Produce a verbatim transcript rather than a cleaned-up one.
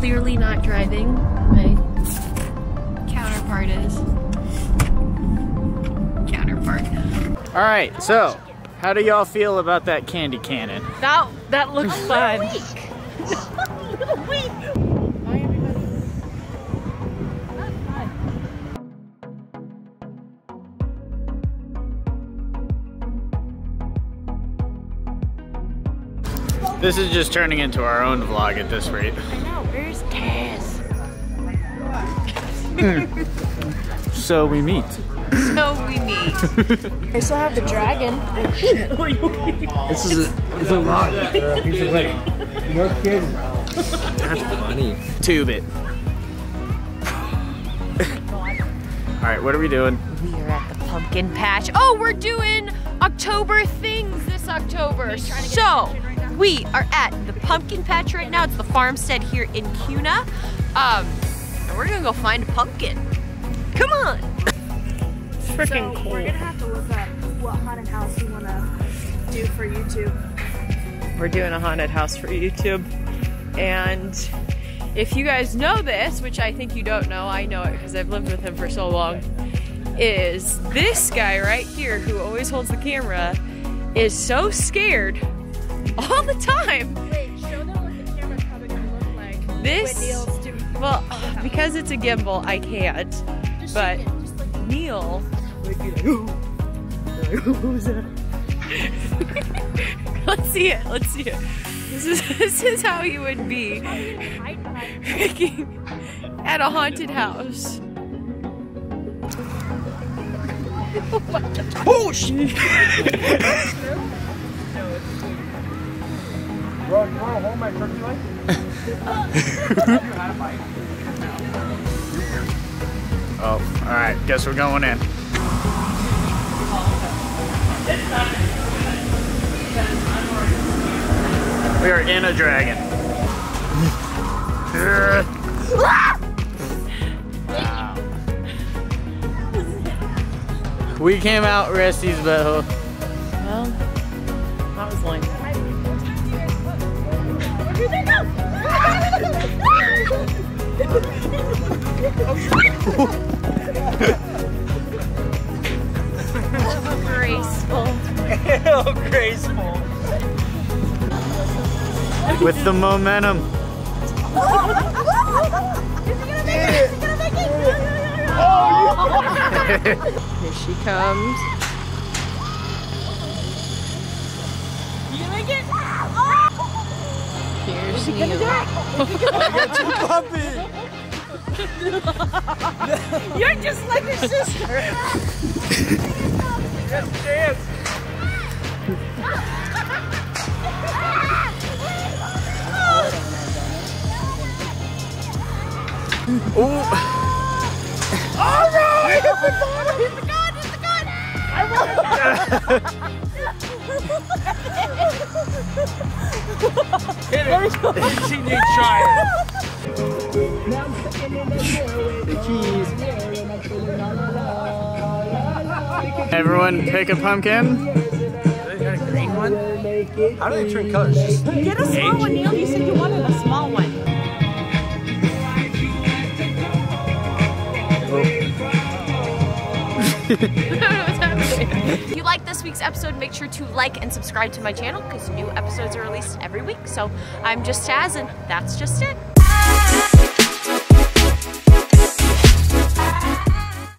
clearly not driving. My counterpart is. Counterpart. All right, so how do y'all feel about that candy cannon? That that looks fun. A little weak. This is just turning into our own vlog at this rate. I know, where's Taz? So we meet. So we meet. I still have the dragon. Oh shit. This is a, it's a lot. He's like, no kidding. That's funny. Tube it. Alright, what are we doing? We are at the pumpkin patch. Oh, we're doing October things this October. So. We are at the pumpkin patch right now. It's the FarmStead here in Kuna. Um, and we're gonna go find a pumpkin. Come on! It's freaking so cool. We're gonna have to look up what haunted house we wanna do for YouTube. We're doing a haunted house for YouTube. And if you guys know this, which I think you don't know, I know it because I've lived with him for so long, is this guy right here who always holds the camera is so scared all the time. Wait, show them what the camera's probably gonna look like. This, well, because it's a gimbal, I can't. Just but it, just like Neil would be like, ooh. Who's that? Let's see it. Let's see it. This is this is how he would be at a haunted house. Oh shit! Bro, you want to hold my turkey leg? Oh, alright. Guess we're going in. We are in a dragon. Wow. We came out Resty's butthole. Well, that was lame. Graceful. Oh, graceful. With the momentum. Is he gonna make it? Is he gonna make it? Oh, here she comes. You gonna make it? Oh! Here's Neil. I got two puppies. You're just like your sister. Let's dance. Oh! All right! He's the god! He's the god! I Hit it! She did try it. Jeez. Everyone pick a pumpkin. A green one? How do they turn colors? Get a small one, Neil. You said you wanted a small one. Oh. If you like this week's episode, make sure to like and subscribe to my channel because new episodes are released every week. So I'm Just Taz, and that's just it.